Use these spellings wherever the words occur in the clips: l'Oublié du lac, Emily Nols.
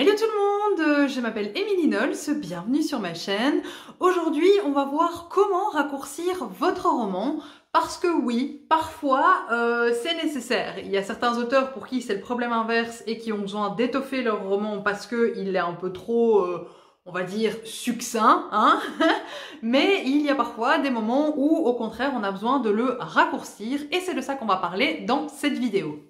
Hello tout le monde, je m'appelle Emily Nols, bienvenue sur ma chaîne. Aujourd'hui, on va voir comment raccourcir votre roman. Parce que oui, parfois, c'est nécessaire. Il y a certains auteurs pour qui c'est le problème inverse et qui ont besoin d'étoffer leur roman parce qu'il est un peu trop, on va dire, succinct, hein. Mais il y a parfois des moments où, au contraire, on a besoin de le raccourcir et c'est de ça qu'on va parler dans cette vidéo.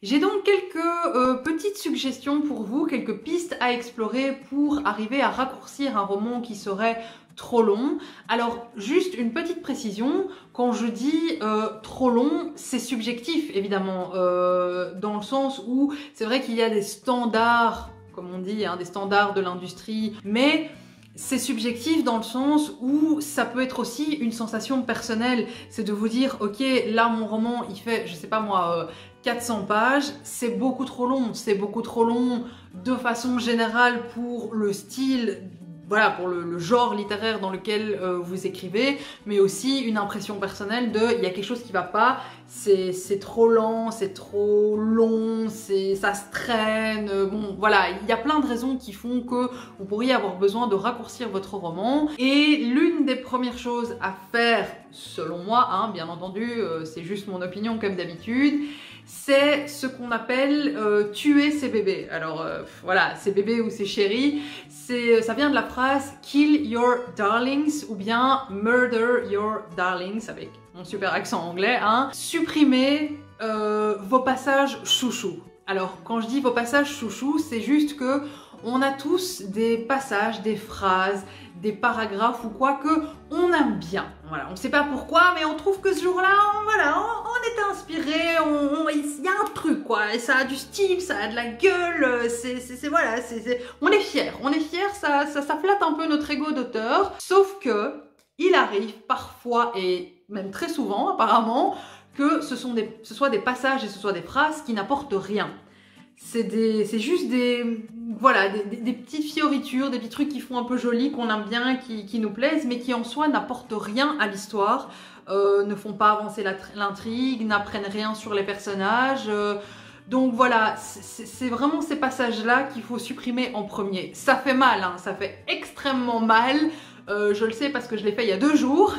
J'ai donc quelques petites suggestions pour vous, quelques pistes à explorer pour arriver à raccourcir un roman qui serait trop long. Alors juste une petite précision, quand je dis trop long, c'est subjectif évidemment, dans le sens où c'est vrai qu'il y a des standards, comme on dit, hein, des standards de l'industrie, mais c'est subjectif dans le sens où ça peut être aussi une sensation personnelle. C'est de vous dire, ok, là mon roman il fait, je sais pas moi, 400 pages, c'est beaucoup trop long. C'est beaucoup trop long de façon générale pour le style, voilà, pour le genre littéraire dans lequel vous écrivez, mais aussi une impression personnelle de, il y a quelque chose qui va pas, c'est trop lent, c'est trop long, ça se traîne, bon voilà, il y a plein de raisons qui font que vous pourriez avoir besoin de raccourcir votre roman. Et l'une des premières choses à faire, selon moi, hein, bien entendu, c'est juste mon opinion comme d'habitude, c'est ce qu'on appelle tuer ses bébés. Alors voilà, ses bébés ou ses chéris, ça vient de la phrase kill your darlings ou bien murder your darlings avec mon super accent anglais, hein. Supprimer vos passages chouchous. Alors quand je dis vos passages chouchous, c'est juste que on a tous des passages, des phrases, des paragraphes ou quoi que on aime bien. Voilà, on sait pas pourquoi, mais on trouve que ce jour-là, voilà, on est inspiré, il y a un truc quoi, et ça a du style, ça a de la gueule, voilà, on est fiers, ça flatte un peu notre ego d'auteur. Sauf que il arrive parfois et même très souvent apparemment que ce soit des passages et ce soit des phrases qui n'apportent rien. C'est juste des petites fioritures, des petits trucs qui font un peu joli, qu'on aime bien, qui nous plaisent, mais qui en soi n'apportent rien à l'histoire, ne font pas avancer l'intrigue, n'apprennent rien sur les personnages. Donc voilà, c'est vraiment ces passages-là qu'il faut supprimer en premier. Ça fait mal, hein, ça fait extrêmement mal. Je le sais parce que je l'ai fait il y a 2 jours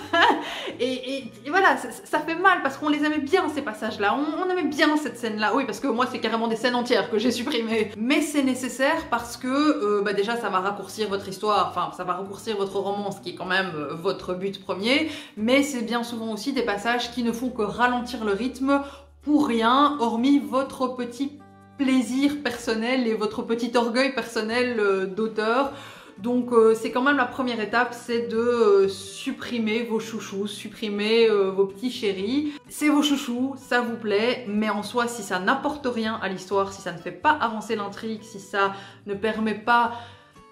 et voilà, ça fait mal parce qu'on les aimait bien ces passages là, on aimait bien cette scène là, oui parce que moi c'est carrément des scènes entières que j'ai supprimées, mais c'est nécessaire parce que bah déjà ça va raccourcir votre histoire, enfin ça va raccourcir votre roman, ce qui est quand même votre but premier, mais c'est bien souvent aussi des passages qui ne font que ralentir le rythme pour rien, hormis votre petit plaisir personnel et votre petit orgueil personnel d'auteur. Donc c'est quand même la première étape, c'est de supprimer vos chouchous, supprimer vos petits chéris. C'est vos chouchous, ça vous plaît, mais en soi si ça n'apporte rien à l'histoire, si ça ne fait pas avancer l'intrigue, si ça ne permet pas,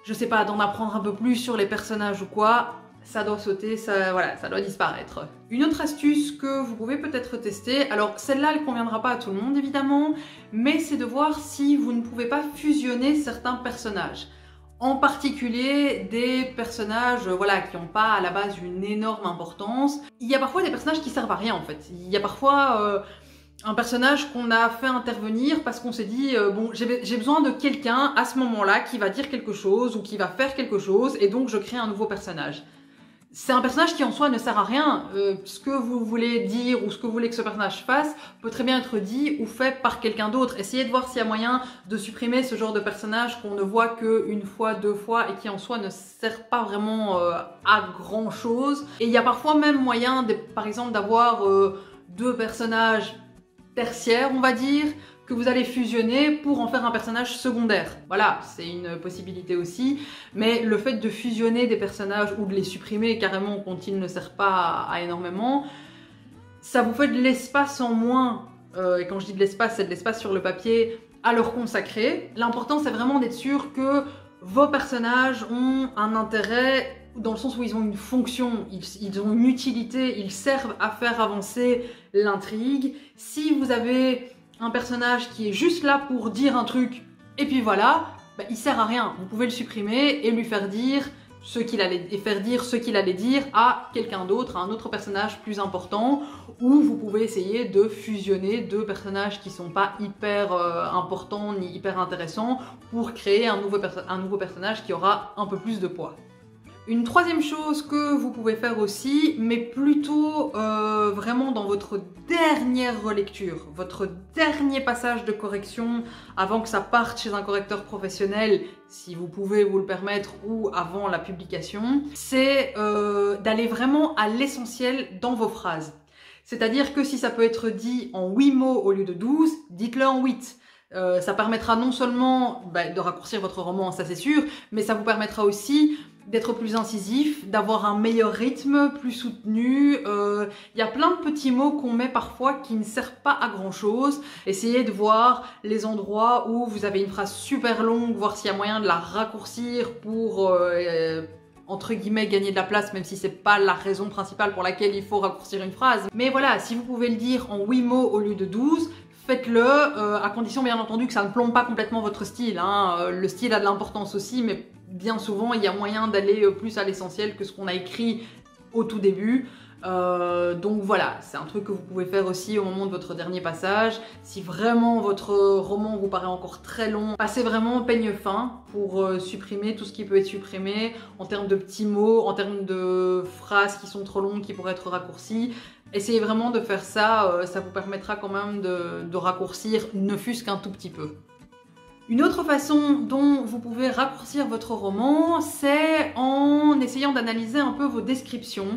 je sais pas, d'en apprendre un peu plus sur les personnages ou quoi, ça doit sauter, voilà, ça doit disparaître. Une autre astuce que vous pouvez peut-être tester, alors celle-là elle conviendra pas à tout le monde évidemment, mais c'est de voir si vous ne pouvez pas fusionner certains personnages. En particulier des personnages voilà, qui n'ont pas à la base une énorme importance. Il y a parfois des personnages qui servent à rien en fait. Il y a parfois un personnage qu'on a fait intervenir parce qu'on s'est dit bon, j'ai besoin de quelqu'un à ce moment-là qui va dire quelque chose ou qui va faire quelque chose et donc je crée un nouveau personnage. C'est un personnage qui en soi ne sert à rien, ce que vous voulez dire ou ce que vous voulez que ce personnage fasse peut très bien être dit ou fait par quelqu'un d'autre. Essayez de voir s'il y a moyen de supprimer ce genre de personnage qu'on ne voit qu'une fois, 2 fois et qui en soi ne sert pas vraiment à grand chose. Et il y a parfois même moyen, par exemple, d'avoir 2 personnages tertiaires, on va dire, que vous allez fusionner pour en faire un personnage secondaire. Voilà, c'est une possibilité aussi, mais le fait de fusionner des personnages ou de les supprimer carrément quand ils ne servent pas à énormément, ça vous fait de l'espace en moins, et quand je dis de l'espace, c'est de l'espace sur le papier, à leur consacrer. L'important c'est vraiment d'être sûr que vos personnages ont un intérêt dans le sens où ils ont une fonction, ils ont une utilité, ils servent à faire avancer l'intrigue. Si vous avez un personnage qui est juste là pour dire un truc et puis voilà, bah, il sert à rien. Vous pouvez le supprimer et lui faire dire ce qu'il allait, et faire dire ce qu'il allait dire à quelqu'un d'autre, à un autre personnage plus important, ou vous pouvez essayer de fusionner deux personnages qui sont pas hyper importants ni hyper intéressants pour créer un nouveau personnage qui aura un peu plus de poids. Une troisième chose que vous pouvez faire aussi, mais plutôt vraiment dans votre dernière relecture, votre dernier passage de correction, avant que ça parte chez un correcteur professionnel, si vous pouvez vous le permettre, ou avant la publication, c'est d'aller vraiment à l'essentiel dans vos phrases. C'est-à-dire que si ça peut être dit en 8 mots au lieu de 12, dites-le en 8. Ça permettra non seulement de raccourcir votre roman, ça c'est sûr, mais ça vous permettra aussi d'être plus incisif, d'avoir un meilleur rythme, plus soutenu. Il y a plein de petits mots qu'on met parfois qui ne servent pas à grand chose. Essayez de voir les endroits où vous avez une phrase super longue, voir s'il y a moyen de la raccourcir pour entre guillemets gagner de la place, même si c'est pas la raison principale pour laquelle il faut raccourcir une phrase. Mais voilà, si vous pouvez le dire en 8 mots au lieu de 12, faites-le, à condition bien entendu que ça ne plombe pas complètement votre style, hein. Le style a de l'importance aussi, mais bien souvent il y a moyen d'aller plus à l'essentiel que ce qu'on a écrit au tout début. Donc voilà, c'est un truc que vous pouvez faire aussi au moment de votre dernier passage. Si vraiment votre roman vous paraît encore très long, passez vraiment peigne fin pour supprimer tout ce qui peut être supprimé en termes de petits mots, en termes de phrases qui sont trop longues, qui pourraient être raccourcies. Essayez vraiment de faire ça, ça vous permettra quand même de raccourcir, ne fût-ce qu'un tout petit peu. Une autre façon dont vous pouvez raccourcir votre roman, c'est en essayant d'analyser un peu vos descriptions.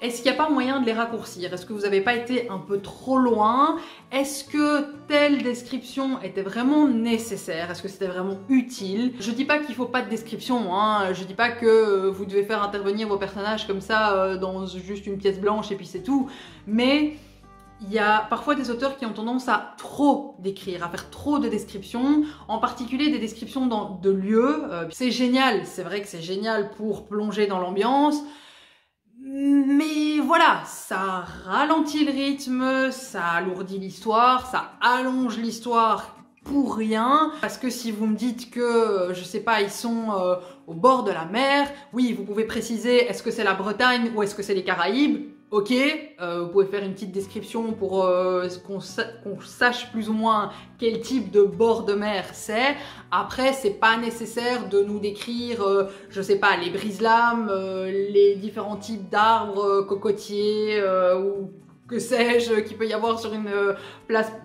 Est-ce qu'il n'y a pas moyen de les raccourcir? Est-ce que vous n'avez pas été un peu trop loin? Est-ce que telle description était vraiment nécessaire? Est-ce que c'était vraiment utile? Je dis pas qu'il faut pas de description, hein. Je dis pas que vous devez faire intervenir vos personnages comme ça dans juste une pièce blanche et puis c'est tout, mais il y a parfois des auteurs qui ont tendance à trop décrire, à faire trop de descriptions, en particulier des descriptions de lieux. C'est génial, c'est vrai que c'est génial pour plonger dans l'ambiance, mais voilà, ça ralentit le rythme, ça alourdit l'histoire, ça allonge l'histoire pour rien, parce que si vous me dites que, je sais pas, ils sont au bord de la mer, oui, vous pouvez préciser est-ce que c'est la Bretagne ou est-ce que c'est les Caraïbes. Ok, vous pouvez faire une petite description pour qu'on sache plus ou moins quel type de bord de mer c'est. Après, c'est pas nécessaire de nous décrire, je sais pas, les brise-lames, les différents types d'arbres, cocotiers, ou que sais-je, qu'il peut y avoir sur une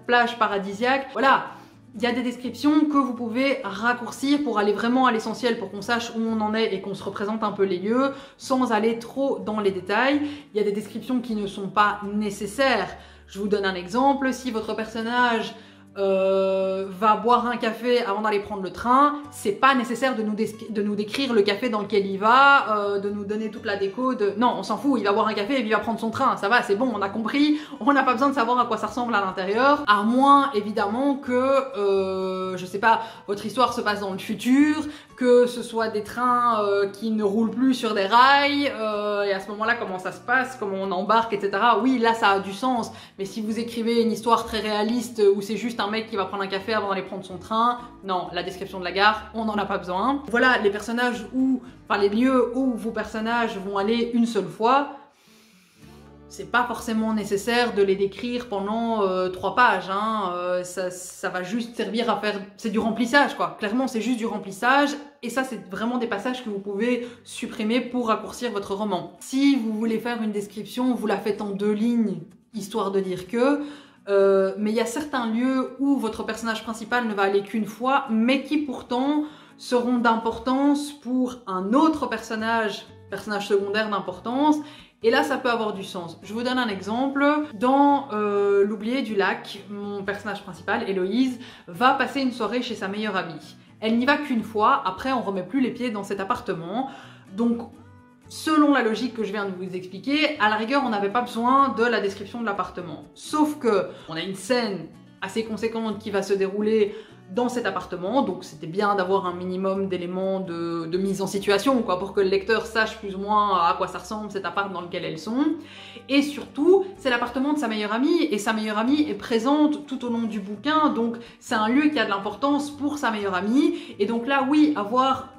plage paradisiaque. Voilà, il y a des descriptions que vous pouvez raccourcir pour aller vraiment à l'essentiel, pour qu'on sache où on en est et qu'on se représente un peu les lieux sans aller trop dans les détails. Il y a des descriptions qui ne sont pas nécessaires. Je vous donne un exemple, si votre personnage va boire un café avant d'aller prendre le train, c'est pas nécessaire de nous décrire le café dans lequel il va, de nous donner toute la déco, non, on s'en fout, il va boire un café et puis il va prendre son train, ça va, c'est bon, on a compris, on n'a pas besoin de savoir à quoi ça ressemble à l'intérieur, à moins évidemment que, je sais pas, votre histoire se passe dans le futur, que ce soit des trains qui ne roulent plus sur des rails, et à ce moment-là comment ça se passe, comment on embarque, etc. Oui, là ça a du sens, mais si vous écrivez une histoire très réaliste où c'est juste un mec qui va prendre un café avant d'aller prendre son train, non, la description de la gare, on n'en a pas besoin. Voilà les personnages où, enfin les lieux où vos personnages vont aller une seule fois, c'est pas forcément nécessaire de les décrire pendant 3 pages, hein. Ça va juste servir à faire, c'est du remplissage quoi, clairement c'est juste du remplissage, et ça c'est vraiment des passages que vous pouvez supprimer pour raccourcir votre roman. Si vous voulez faire une description, vous la faites en 2 lignes, histoire de dire que, mais il y a certains lieux où votre personnage principal ne va aller qu'une fois, mais qui pourtant seront d'importance pour un autre personnage secondaire d'importance, et là ça peut avoir du sens. Je vous donne un exemple, dans l'Oublié du lac, mon personnage principal, Héloïse, va passer une soirée chez sa meilleure amie. Elle n'y va qu'une fois, après on remet plus les pieds dans cet appartement, donc selon la logique que je viens de vous expliquer, à la rigueur on n'avait pas besoin de la description de l'appartement. Sauf que on a une scène assez conséquente qui va se dérouler dans cet appartement, donc c'était bien d'avoir un minimum d'éléments de mise en situation quoi, pour que le lecteur sache plus ou moins à quoi ça ressemble cet appart dans lequel elles sont. Et surtout, c'est l'appartement de sa meilleure amie, et sa meilleure amie est présente tout au long du bouquin, donc c'est un lieu qui a de l'importance pour sa meilleure amie, et donc là oui, avoir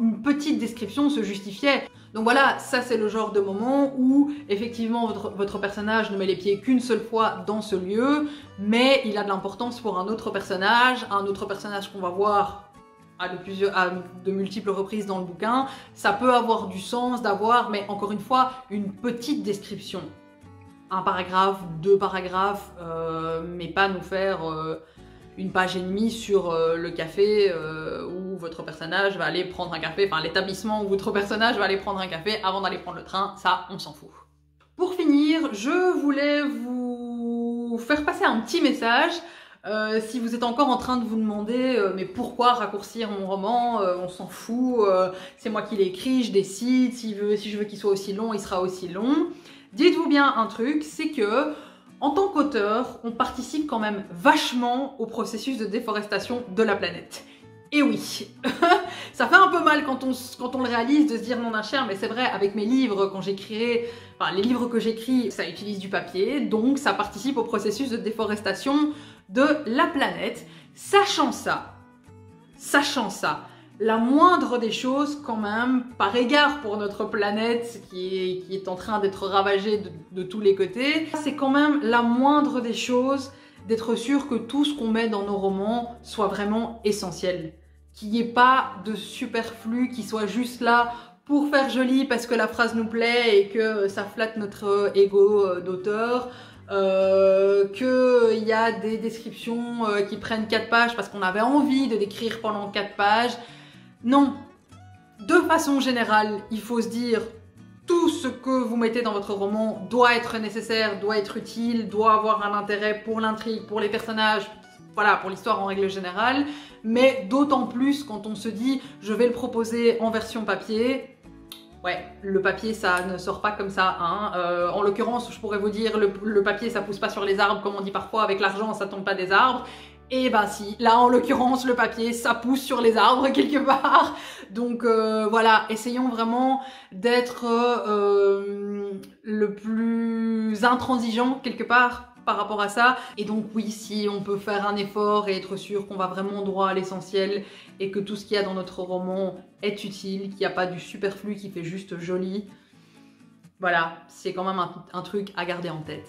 une petite description se justifiait. Donc voilà, ça c'est le genre de moment où effectivement votre personnage ne met les pieds qu'une seule fois dans ce lieu, mais il a de l'importance pour un autre personnage qu'on va voir à de multiples reprises dans le bouquin. Ça peut avoir du sens d'avoir, mais encore une fois, une petite description. Un paragraphe, deux paragraphes, mais pas nous faire une page et demie sur le café où votre personnage va aller prendre un café, enfin l'établissement où votre personnage va aller prendre un café avant d'aller prendre le train, ça on s'en fout. Pour finir, je voulais vous faire passer un petit message. Si vous êtes encore en train de vous demander mais pourquoi raccourcir mon roman, on s'en fout, c'est moi qui l'écris, je décide, si je veux qu'il soit aussi long, il sera aussi long. Dites-vous bien un truc, c'est que en tant qu'auteur, on participe quand même vachement au processus de déforestation de la planète. Et oui, ça fait un peu mal quand on le réalise de se dire non d'un cher, mais c'est vrai, avec mes livres, quand j'écrirai, enfin les livres que j'écris, ça utilise du papier, donc ça participe au processus de déforestation de la planète. Sachant ça, la moindre des choses quand même, par égard pour notre planète qui est en train d'être ravagée de tous les côtés, c'est quand même la moindre des choses d'être sûr que tout ce qu'on met dans nos romans soit vraiment essentiel. Qu'il n'y ait pas de superflu, qu'il soit juste là pour faire joli parce que la phrase nous plaît et que ça flatte notre ego d'auteur. Qu'il y a des descriptions qui prennent 4 pages parce qu'on avait envie de décrire pendant 4 pages. Non, de façon générale, il faut se dire tout ce que vous mettez dans votre roman doit être nécessaire, doit être utile, doit avoir un intérêt pour l'intrigue, pour les personnages, voilà, pour l'histoire en règle générale, mais d'autant plus quand on se dit je vais le proposer en version papier. Ouais, le papier ça ne sort pas comme ça, hein. En l'occurrence je pourrais vous dire le papier ça pousse pas sur les arbres comme on dit parfois, avec l'argent ça tombe pas des arbres, et ben si, là en l'occurrence le papier ça pousse sur les arbres quelque part, donc voilà, essayons vraiment d'être le plus intransigeant quelque part par rapport à ça. Et donc oui, si on peut faire un effort et être sûr qu'on va vraiment droit à l'essentiel et que tout ce qu'il y a dans notre roman est utile, qu'il n'y a pas du superflu qui fait juste joli, voilà, c'est quand même un truc à garder en tête.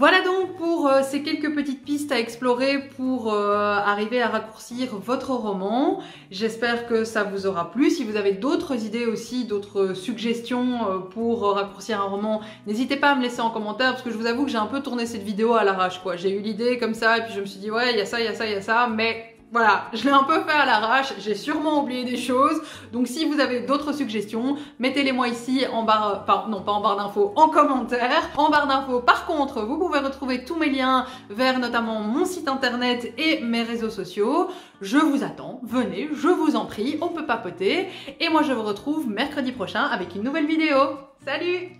Voilà donc pour ces quelques petites pistes à explorer pour arriver à raccourcir votre roman. J'espère que ça vous aura plu. Si vous avez d'autres idées aussi, d'autres suggestions pour raccourcir un roman, n'hésitez pas à me laisser en commentaire parce que je vous avoue que j'ai un peu tourné cette vidéo à l'arrache, quoi. J'ai eu l'idée comme ça et puis je me suis dit ouais, il y a ça, il y a ça, il y a ça, mais voilà, je l'ai un peu fait à l'arrache, j'ai sûrement oublié des choses, donc si vous avez d'autres suggestions, mettez-les moi ici en barre, non pas en barre d'infos, en commentaire. En barre d'infos, par contre, vous pouvez retrouver tous mes liens vers notamment mon site internet et mes réseaux sociaux. Je vous attends, venez, je vous en prie, on peut papoter. Et moi je vous retrouve mercredi prochain avec une nouvelle vidéo. Salut!